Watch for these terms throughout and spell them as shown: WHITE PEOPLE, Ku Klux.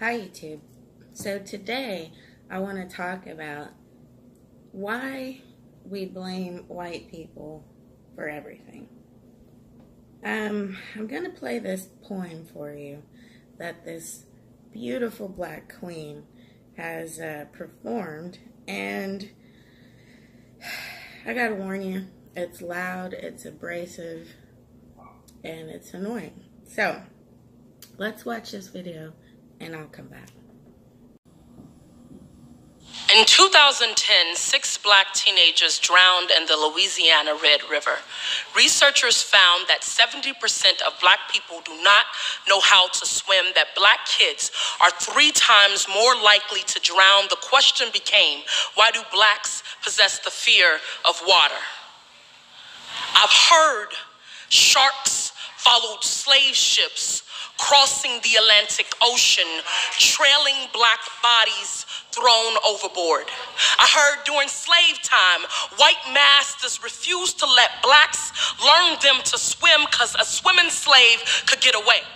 Hi YouTube. So today I want to talk about why we blame white people for everything. I'm going to play this poem for you that this beautiful black queen has performed, and I gotta warn you, it's loud, it's abrasive, and it's annoying. So let's watch this video and I'll come back. In 2010, 6 black teenagers drowned in the Louisiana Red River. Researchers found that 70% of black people do not know how to swim, that black kids are 3 times more likely to drown. The question became, why do blacks possess the fear of water? I've heard sharks followed slave ships crossing the Atlantic Ocean, trailing black bodies thrown overboard. I heard during slave time, white masters refused to let blacks learn them to swim because a swimming slave could get away,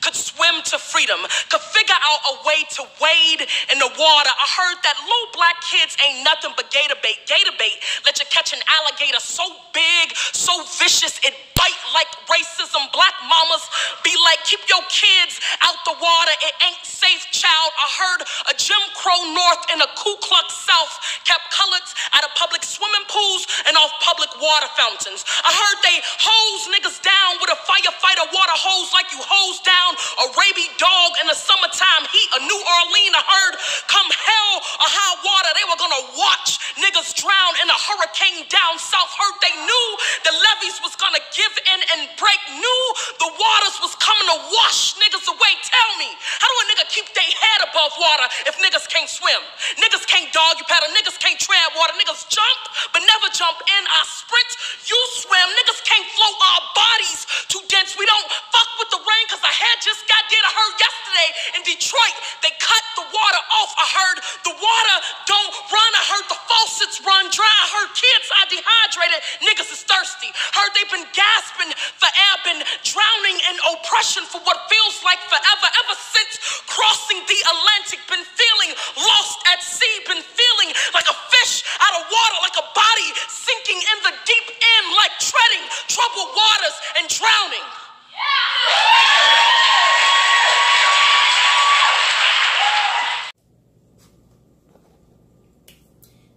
could swim to freedom, could figure out a way to wade in the water. I heard that little black kids ain't nothing but gator bait. Gator bait let you catch an alligator so big, so vicious, it bite like racism. Black mamas be like, keep your kids out the water, it ain't safe, child. I heard a Jim Crow North and a Ku Klux South kept coloreds out of public swimming pools and off public water fountains. I heard they hose niggas down with a firefighter water hose like you hose down a rabid dog in the summertime heat of New Orleans. I heard come hell or high water, they were gonna watch niggas drown in a hurricane down south. Heard they knew the levees was gonna give in and break, knew the waters was coming to wash niggas away. Tell me, how do a nigga keep their head above water if niggas can't swim? Niggas can't dog you paddle, niggas can't tread water, niggas jump but never jump in. I sprint, you swim, niggas can't float, our bodies too dense. We don't fuck with the rain cause I head just got dead. I heard yesterday in Detroit they cut the water off. I heard the water don't run. I heard the faucets run dry. I heard kids are dehydrated. Niggas is thirsty. Heard they've been gasping for air, been drowning in oppression for what feels like forever. Ever since crossing the Atlantic, been feeling lost at sea, been feeling like a fish out of water, like a body sinking in the deep end, like treading troubled waters and drowning.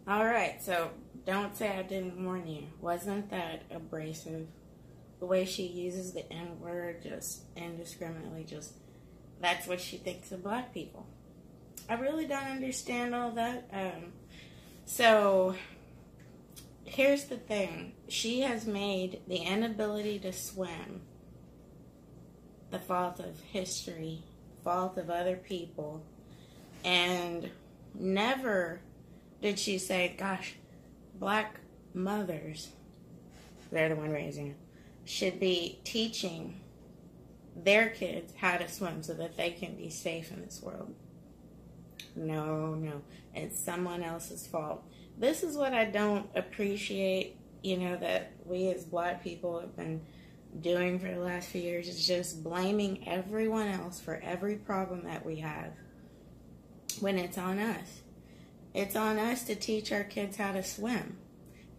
All right, so don't say I didn't warn you. Wasn't that abrasive? The way she uses the N-word just indiscriminately, just that's what she thinks of black people. I really don't understand all that. So here's the thing. She has made the inability to swim the fault of history, fault of other people, and never did she say, gosh, black mothers, they're the one raising it, should be teaching their kids how to swim so that they can be safe in this world. No, it's someone else's fault. This is what I don't appreciate, you know, that we as black people have been doing for the last few years, is just blaming everyone else for every problem that we have when it's on us. It's on us to teach our kids how to swim.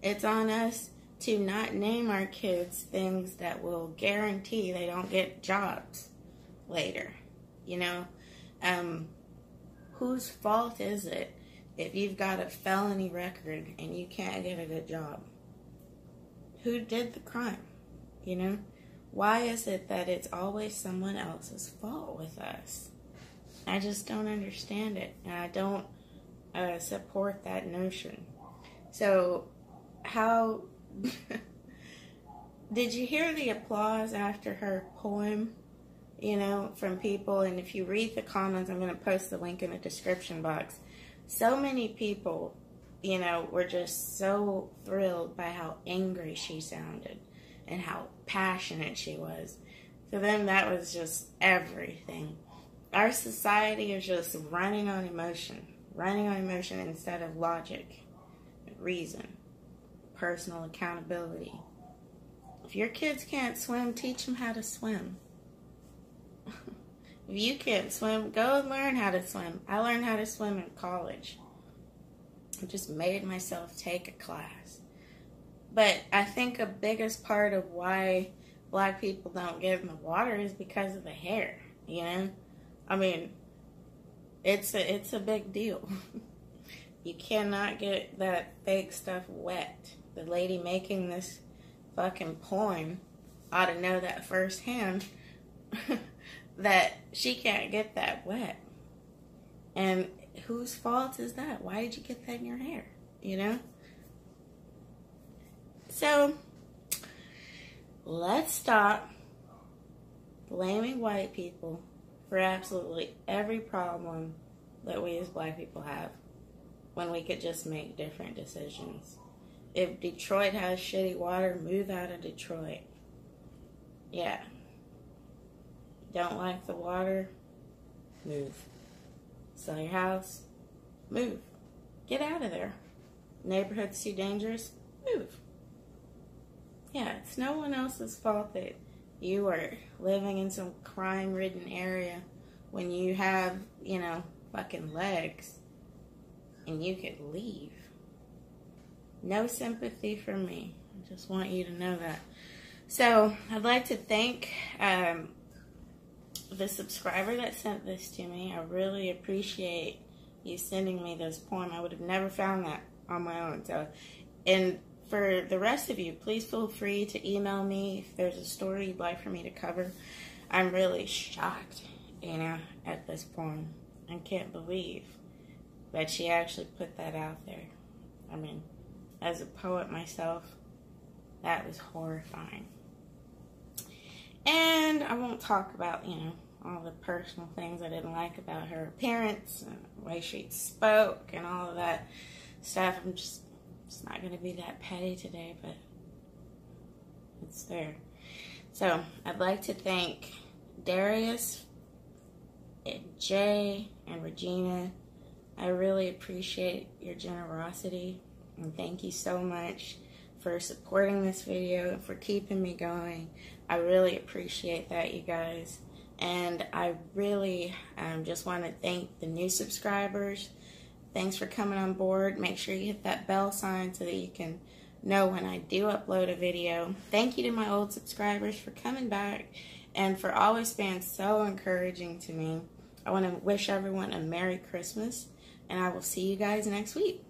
It's on us to not name our kids things that will guarantee they don't get jobs later. You know, whose fault is it if you've got a felony record and you can't get a good job? Who did the crime? You know, why is it that it's always someone else's fault with us? I just don't understand it, and I don't support that notion. So, how did you hear the applause after her poem, you know, from people? And if you read the comments, I'm going to post the link in the description box. So many people, you know, were just so thrilled by how angry she sounded and how passionate she was. For them, that was just everything. Our society is just running on emotion instead of logic, reason, personal accountability. If your kids can't swim, teach them how to swim. If you can't swim, go and learn how to swim. I learned how to swim in college. I just made myself take a class. But I think a biggest part of why black people don't get in the water is because of the hair, you know? I mean, it's a big deal. You cannot get that fake stuff wet. The lady making this fucking porn ought to know that firsthand, that she can't get that wet. And whose fault is that? Why did you get that in your hair, you know? So, let's stop blaming white people for absolutely every problem that we as black people have, when we could just make different decisions. If Detroit has shitty water, move out of Detroit. Yeah. Don't like the water? Move. Sell your house? Move. Get out of there. Neighborhood's too dangerous? Move. Yeah, it's no one else's fault that you are living in some crime-ridden area when you have, you know, fucking legs and you could leave. No sympathy for me. I just want you to know that. So, I'd like to thank the subscriber that sent this to me. I really appreciate you sending me this poem. I would have never found that on my own. So, and for the rest of you, please feel free to email me if there's a story you'd like for me to cover. I'm really shocked, you know, at this poem. I can't believe that she actually put that out there. I mean, as a poet myself, that was horrifying. And I won't talk about, you know, all the personal things I didn't like about her appearance and the way she spoke and all of that stuff. I'm just not going to be that petty today, but it's there. So I'd like to thank Darius and Jay and Regina. I really appreciate your generosity, and thank you so much for supporting this video and for keeping me going. I really appreciate that, you guys. And I really just want to thank the new subscribers. Thanks for coming on board. Make sure you hit that bell sign so that you can know when I do upload a video. Thank you to my old subscribers for coming back and for always being so encouraging to me. I want to wish everyone a Merry Christmas, and I will see you guys next week.